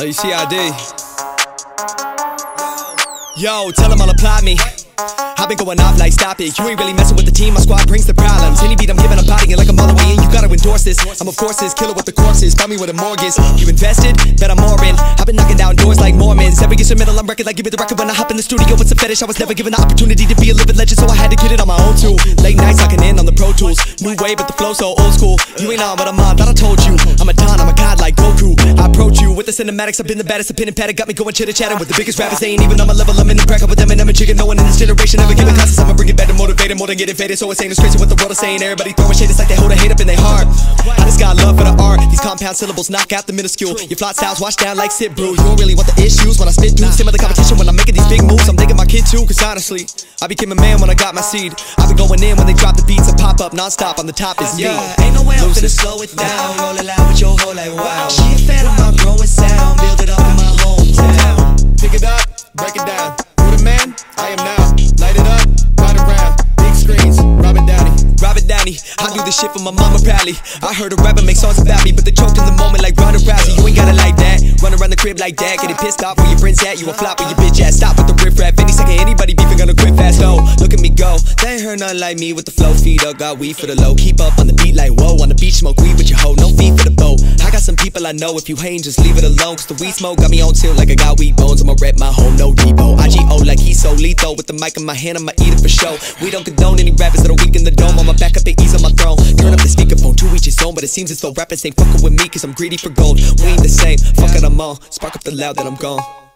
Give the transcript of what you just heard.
UCID. Yo, tell them I'll apply me. I've been going off like stop it. You ain't really messing with the team, my squad brings the problems. Any beat I'm giving, I'm bodying like I'm all the way in. You gotta endorse this, I'm of course this killer with the corpses. Buy me with a mortgage, you invested, bet I'm more in. I've been knocking down doors like Mormons. Every instrumental I'm wrecking like give it the record. When I hop in the studio, it's a fetish. I was never given the opportunity to be a living legend, so I had to get it on my own too. Late nights locking in on the Pro Tools. New way but the flow so old school. You ain't on what I'm on, thought I told you. I'm a don, I'm a god like Goku. I approach you with the cinematics, I've been the baddest. A pin and pad, it got me going chitter-chatter with the biggest rappers. They ain't even on my level, I'm in the cracker with them. And I'm a chicken, no one in this generation. Never giving classes, I'ma bring it better, motivated, more than getting faded. So it's ain't straight to what the world is saying. Everybody throwing shade, it's like they hold a hate up in their heart. I just got love for the art. These compound syllables knock out the minuscule. Your flat styles wash down like sit brew. You don't really want the issues when I spit through. Similar competition when I'm making these big moves. I'm thinking my kid too, cause honestly, I became a man when I got my seed. I've been going in when they drop the beats and pop up non-stop on the top is me. Yeah, ain't no way I'm finna slow it down. Roll it loud with your whole like wow. She a fan of my growing sound. Build it up in my hometown. Pick it up, break it down. Who the man? I am now. I do this shit for my mama proudly. I heard a rapper make songs about me, but they choked in the moment like Ronda Rousey. You ain't got it like that. Run around the crib like that, getting pissed off where your friends at. You a flop with your bitch ass. Stop with the riff-rap. Any second anybody beefing gonna quit fast. Oh, look at me go. They ain't heard nothing like me with the flow. Feet up, got weed for the low. Keep up on the beat like whoa. On the beach, smoke weed with your hoe. No feet for the bow. I got some people I know. If you ain't, just leave it alone. Cause the weed smoke got me on tilt like I got weed bones. I'ma rep my home, no depot. IGO like he's so lethal. With the mic in my hand, I'ma eat it for show. We don't condone any rappers that'll weaken the dome. I'ma back up and ease on my throne. Turn up the speakerphone to each his own. But it seems as though rappers ain't fucking with me, cause I'm greedy for gold. We ain't the same, fuck it, I'm on. Spark up the loud that I'm gone.